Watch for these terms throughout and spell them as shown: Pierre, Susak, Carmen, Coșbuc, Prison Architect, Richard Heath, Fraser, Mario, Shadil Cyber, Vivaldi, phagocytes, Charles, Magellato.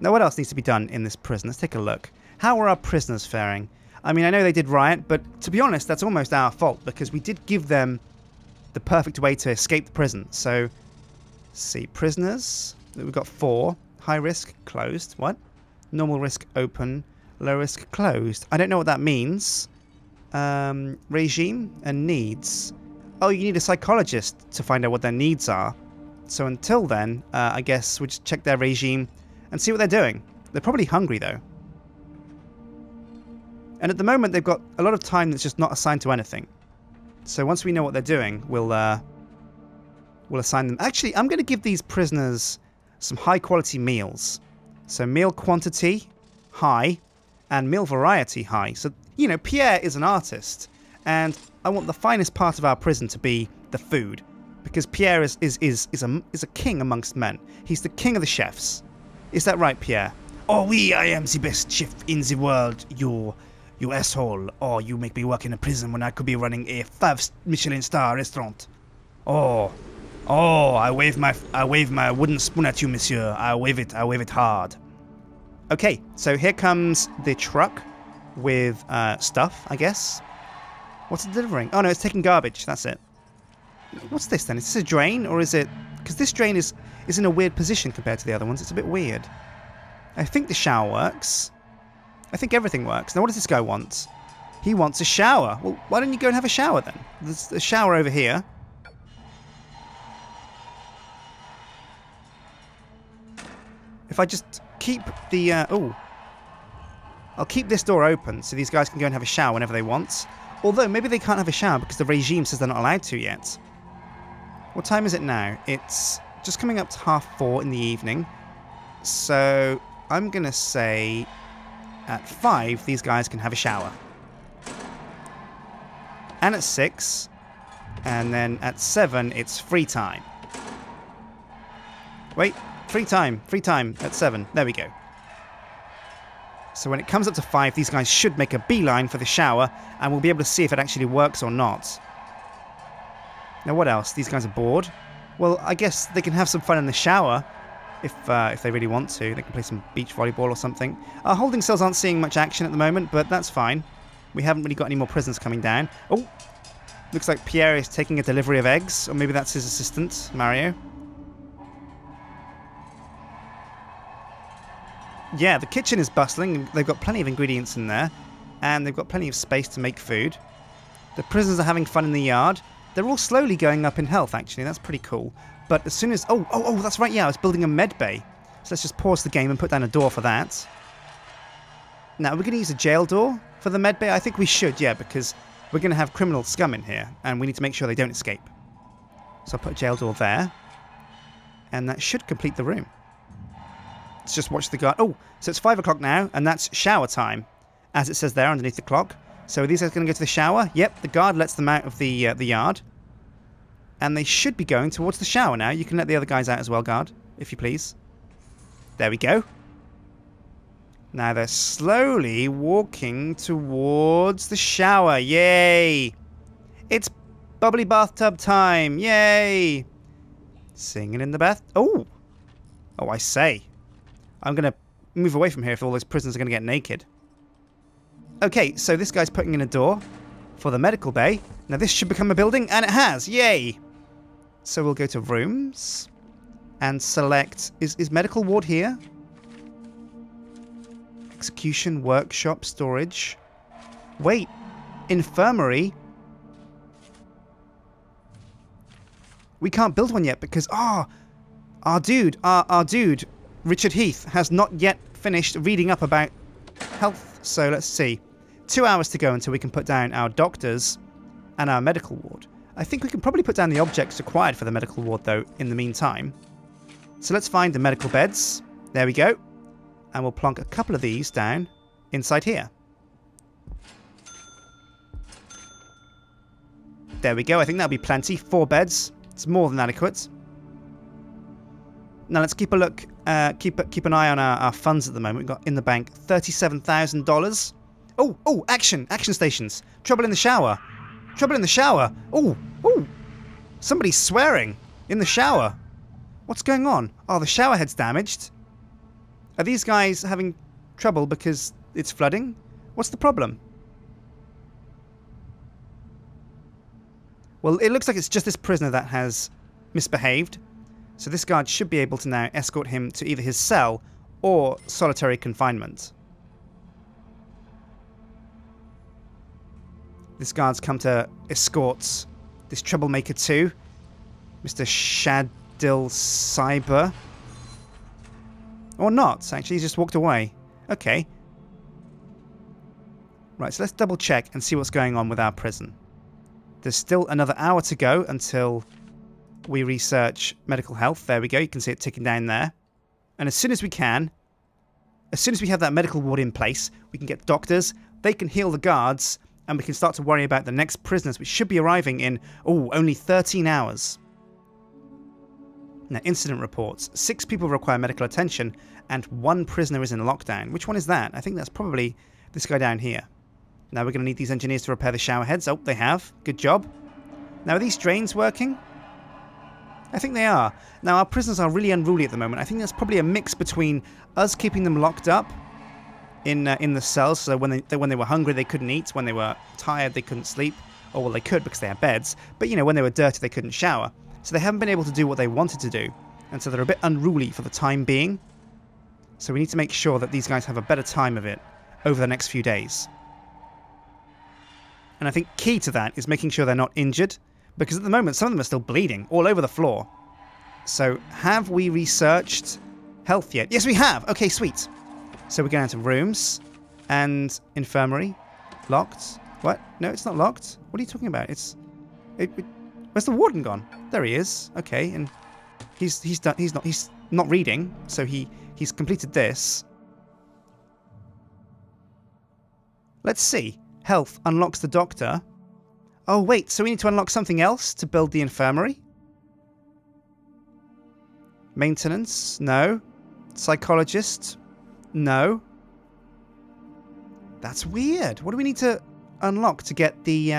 Now what else needs to be done in this prison? Let's take a look. How are our prisoners faring? I mean, I know they did riot, but to be honest, that's almost our fault because we did give them the perfect way to escape the prison. So, let's see, prisoners, we've got 4. High risk, closed. What? Normal risk, open. Low risk, closed. I don't know what that means. Regime and needs. Oh, you need a psychologist to find out what their needs are. So until then, I guess we'll just check their regime and see what they're doing. They're probably hungry, though. And at the moment, they've got a lot of time that's just not assigned to anything. So once we know what they're doing, we'll assign them. Actually, I'm going to give these prisoners some high-quality meals. So meal quantity, high, and meal variety, high. So, you know, Pierre is an artist, and I want the finest part of our prison to be the food. Because Pierre is a king amongst men. He's the king of the chefs. Is that right, Pierre? Oh, oui, I am the best chef in the world, you asshole. Oh, you make me work in a prison when I could be running a 5-Michelin star restaurant. Oh, I wave my wooden spoon at you, monsieur. I wave it hard. Okay, so here comes the truck with stuff, I guess. What's it delivering? Oh no, it's taking garbage. That's it. What's this then? Is this a drain or is it? Because this drain is in a weird position compared to the other ones. It's a bit weird. I think the shower works. I think everything works. Now what does this guy want? He wants a shower. Well, why don't you go and have a shower then? There's a shower over here. If I just keep the... I'll keep this door open so these guys can go and have a shower whenever they want. Although, maybe they can't have a shower because the regime says they're not allowed to yet. What time is it now? It's just coming up to 4:30 in the evening. So, I'm going to say at 5, these guys can have a shower. And at 6. And then at 7, it's free time. Wait. Free time at 7. There we go. So when it comes up to 5, these guys should make a beeline for the shower, and we'll be able to see if it actually works or not. Now what else? These guys are bored. Well, I guess they can have some fun in the shower, if they really want to. They can play some beach volleyball or something. Our holding cells aren't seeing much action at the moment, but that's fine. We haven't really got any more prisoners coming down. Oh! Looks like Pierre is taking a delivery of eggs, or maybe that's his assistant, Mario. Yeah, the kitchen is bustling. They've got plenty of ingredients in there. And they've got plenty of space to make food. The prisoners are having fun in the yard. They're all slowly going up in health, actually. That's pretty cool. But as soon as... Oh, that's right. Yeah, I was building a med bay. So let's just pause the game and put down a door for that. Now, are we going to use a jail door for the med bay? I think we should, yeah, because we're going to have criminal scum in here. And we need to make sure they don't escape. So I'll put a jail door there. And that should complete the room. Let's just watch the guard. Oh, so it's 5 o'clock now, and that's shower time, as it says there underneath the clock. So are these guys going to go to the shower? Yep, the guard lets them out of the yard. And they should be going towards the shower now. You can let the other guys out as well, guard, if you please. There we go. Now they're slowly walking towards the shower. Yay! It's bubbly bathtub time. Yay! Singing in the bath. Oh, I say. I'm going to move away from here if all those prisoners are going to get naked. Okay, so this guy's putting in a door for the medical bay. Now this should become a building, and it has! Yay! So we'll go to rooms and select... Is medical ward here? Execution, workshop, storage. Wait, infirmary? We can't build one yet because... Our dude... Richard Heath has not yet finished reading up about health, so let's see. 2 hours to go until we can put down our doctors and our medical ward. I think we can probably put down the objects required for the medical ward, though, in the meantime. So let's find the medical beds. There we go. And we'll plonk a couple of these down inside here. There we go. I think that'll be plenty. 4 beds. It's more than adequate. Now let's keep a look, keep an eye on our funds at the moment. We've got in the bank $37,000. Oh, action stations. Trouble in the shower. Oh, somebody's swearing in the shower. What's going on? Oh, the shower head's damaged. Are these guys having trouble because it's flooding? What's the problem? Well, it looks like it's just this prisoner that has misbehaved. So this guard should be able to now escort him to either his cell or solitary confinement. This guard's come to escort this troublemaker too, Mr. Shadil Cyber. Or not, actually, he's just walked away. Okay. Right, so let's double check and see what's going on with our prison. There's still another hour to go until we research medical health. There we go, you can see it ticking down there. And as soon as we can, as soon as we have that medical ward in place, we can get doctors, they can heal the guards, and we can start to worry about the next prisoners, which should be arriving in, oh, only 13 hours. Now, incident reports. 6 people require medical attention, and 1 prisoner is in lockdown. Which one is that? I think that's probably this guy down here. Now we're going to need these engineers to repair the shower heads. Oh, they have. Good job. Now, are these drains working? I think they are. Now, our prisoners are really unruly at the moment. I think that's probably a mix between us keeping them locked up in the cells, so when they were hungry, they couldn't eat. When they were tired, they couldn't sleep. Or, well, they could because they had beds. But, you know, when they were dirty, they couldn't shower. So they haven't been able to do what they wanted to do. And so they're a bit unruly for the time being. So we need to make sure that these guys have a better time of it over the next few days. And I think key to that is making sure they're not injured, because at the moment some of them are still bleeding all over the floor. So have we researched health yet? Yes, we have! Okay, sweet. So we're going to rooms and infirmary. Locked. What? No, it's not locked. What are you talking about? Where's the warden gone? There he is. Okay, and he's not reading, so he's completed this. Let's see. Health unlocks the doctor. Oh wait, so we need to unlock something else to build the infirmary? Maintenance? No. Psychologist? No. That's weird. What do we need to unlock to get the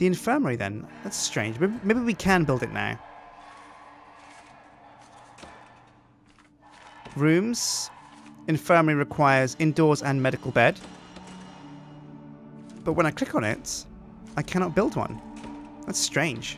infirmary then? That's strange. Maybe we can build it now. Rooms. Infirmary requires indoors and medical bed. But when I click on it, I cannot build one. That's strange.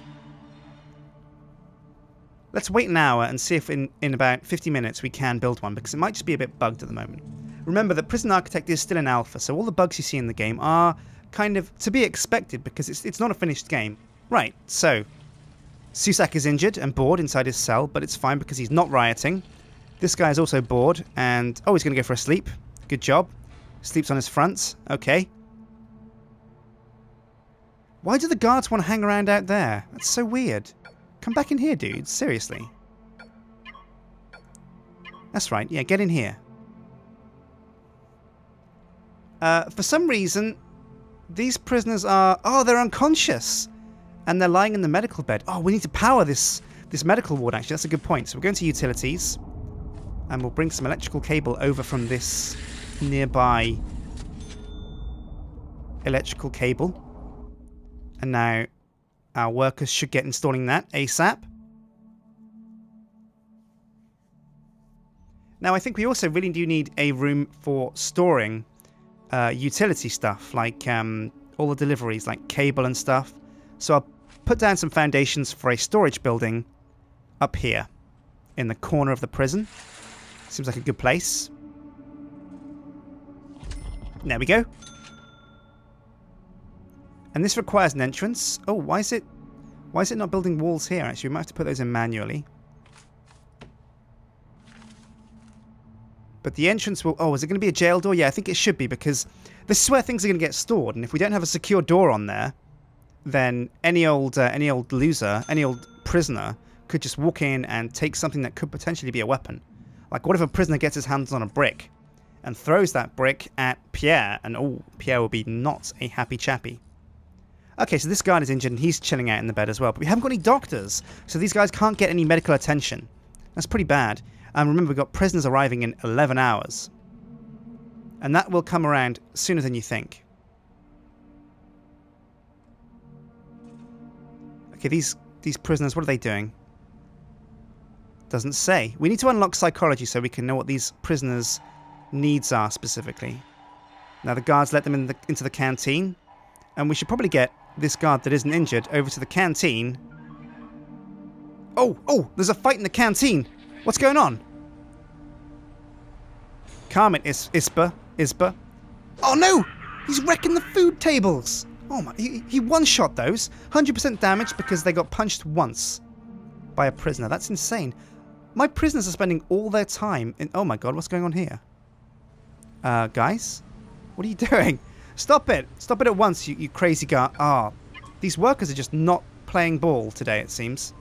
Let's wait an hour and see if in about 50 minutes we can build one, because it might just be a bit bugged at the moment. Remember that Prison Architect is still in alpha, so all the bugs you see in the game are kind of to be expected, because it's not a finished game. Right, so Susak is injured and bored inside his cell, but it's fine because he's not rioting. This guy is also bored and... oh, he's going to go for a sleep. Good job. Sleeps on his front. Okay. Why do the guards want to hang around out there? That's so weird. Come back in here, dude. Seriously. That's right. Yeah, get in here. For some reason, these prisoners are... oh, they're unconscious. And they're lying in the medical bed. Oh, we need to power this medical ward, actually. That's a good point. So we're going to utilities. And we'll bring some electrical cable over from this nearby electrical cable. And now our workers should get installing that ASAP. Now I think we also really do need a room for storing utility stuff, like all the deliveries, like cable and stuff. So I'll put down some foundations for a storage building up here in the corner of the prison. Seems like a good place. There we go. And this requires an entrance. Oh, why is it not building walls here? Actually, we might have to put those in manually. But the entrance will... oh, is it going to be a jail door? Yeah, I think it should be, because this is where things are going to get stored. And if we don't have a secure door on there, then any old loser, any old prisoner could just walk in and take something that could potentially be a weapon. Like, what if a prisoner gets his hands on a brick and throws that brick at Pierre? And oh, Pierre will be not a happy chappy. Okay, so this guard is injured and he's chilling out in the bed as well. But we haven't got any doctors, so these guys can't get any medical attention. That's pretty bad. And remember, we've got prisoners arriving in 11 hours. And that will come around sooner than you think. Okay, these prisoners, what are they doing? Doesn't say. We need to unlock psychology so we can know what these prisoners' needs are specifically. Now the guards let them in into the canteen, and we should probably get this guard that isn't injured over to the canteen. Oh, there's a fight in the canteen. What's going on? Carmen Ispa. Oh no! He's wrecking the food tables! Oh my, he one-shot those. 100% damage because they got punched once by a prisoner. That's insane. My prisoners are spending all their time in... Oh my god, what's going on here? Guys? What are you doing? Stop it! Stop it at once, you crazy guy. Ah, these workers are just not playing ball today, it seems.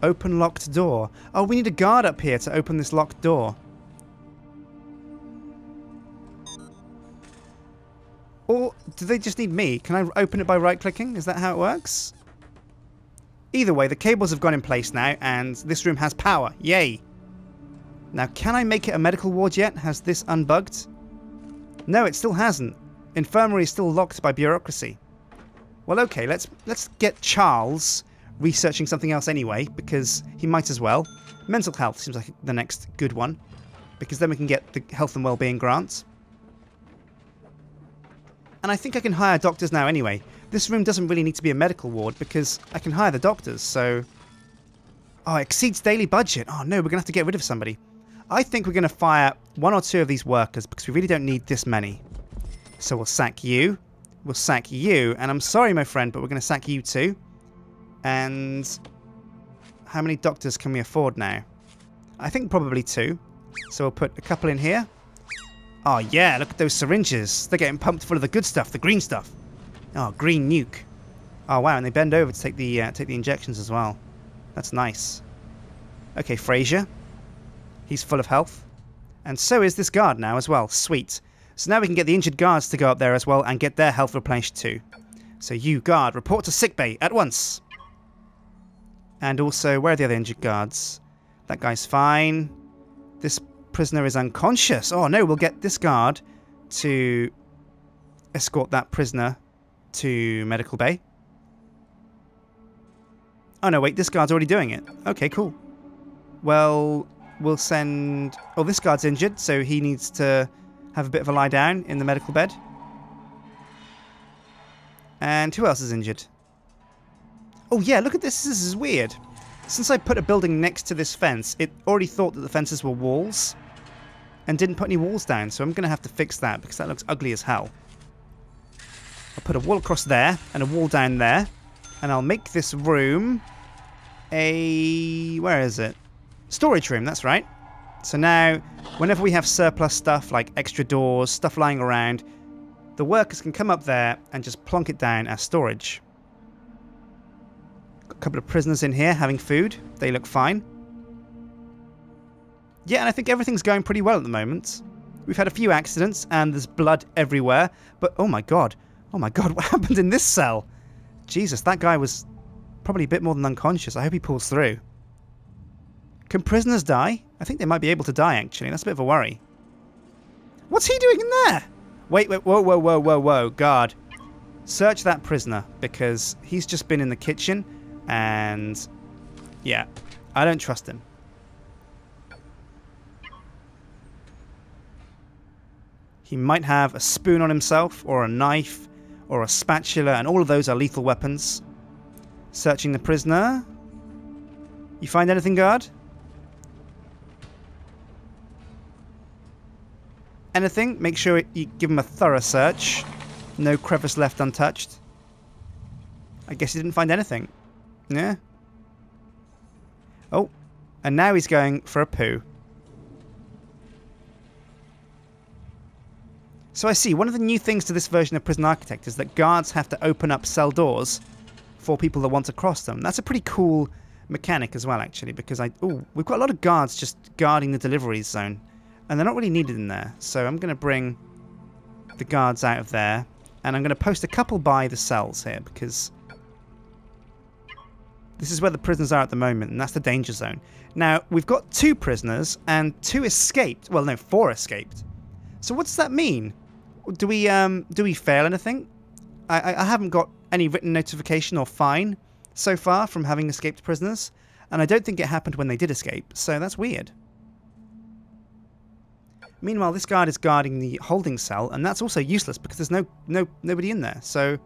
Open locked door. Oh, we need a guard up here to open this locked door. Or do they just need me? Can I open it by right-clicking? Is that how it works? Either way, the cables have gone in place now, and this room has power. Yay! Now, can I make it a medical ward yet? Has this unbugged? No, it still hasn't. Infirmary is still locked by bureaucracy. Well, okay, let's get Charles researching something else anyway, because he might as well. Mental health seems like the next good one, because then we can get the health and well-being grant. And I think I can hire doctors now anyway. This room doesn't really need to be a medical ward, because I can hire the doctors, so... Oh, it exceeds daily budget. Oh no, we're going to have to get rid of somebody. I think we're going to fire one or two of these workers, because we really don't need this many. So we'll sack you. We'll sack you. And I'm sorry, my friend, but we're going to sack you too. And how many doctors can we afford now? I think probably two. So we'll put a couple in here. Oh yeah, look at those syringes. They're getting pumped full of the good stuff, the green stuff. Oh, green nuke. Oh wow, and they bend over to take the injections as well. That's nice. Okay, Fraser. He's full of health. And so is this guard now as well. Sweet. So now we can get the injured guards to go up there as well and get their health replenished too. So you, guard, report to sickbay at once. And also, where are the other injured guards? That guy's fine. This prisoner is unconscious. Oh no, we'll get this guard to escort that prisoner to medical bay. Oh no, wait, this guard's already doing it. Okay, cool. Well, we'll send... Oh, this guard's injured, so he needs to have a bit of a lie down in the medical bed. And who else is injured? Oh yeah, look at this. This is weird. Since I put a building next to this fence, it already thought that the fences were walls and didn't put any walls down, so I'm going to have to fix that because that looks ugly as hell. I'll put a wall across there and a wall down there, and I'll make this room a... where is it? Storage room, that's right. So now, whenever we have surplus stuff, like extra doors, stuff lying around, the workers can come up there and just plonk it down as storage. A couple of prisoners in here having food. They look fine. Yeah, and I think everything's going pretty well at the moment. We've had a few accidents and there's blood everywhere. But oh my god, what happened in this cell? Jesus, that guy was probably a bit more than unconscious. I hope he pulls through. Can prisoners die? I think they might be able to die, actually. That's a bit of a worry. What's he doing in there? Wait, whoa, guard. Search that prisoner, because he's just been in the kitchen. And, yeah, I don't trust him. He might have a spoon on himself, or a knife, or a spatula, and all of those are lethal weapons. Searching the prisoner. You find anything, guard? Anything? Make sure you give him a thorough search. No crevice left untouched. I guess he didn't find anything. Yeah. Oh, and now he's going for a poo. So I see, one of the new things to this version of Prison Architect is that guards have to open up cell doors for people that want to cross them. That's a pretty cool mechanic as well, actually, because we've got a lot of guards just guarding the deliveries zone, and they're not really needed in there. So I'm going to bring the guards out of there, and I'm going to post a couple by the cells here, because... this is where the prisoners are at the moment, and that's the danger zone. Now, we've got two prisoners, and two escaped. Well, no, four escaped. So what does that mean? Do we fail anything? I haven't got any written notification or fine, so far from having escaped prisoners, and I don't think it happened when they did escape, so that's weird. Meanwhile, this guard is guarding the holding cell, and that's also useless because there's nobody in there, so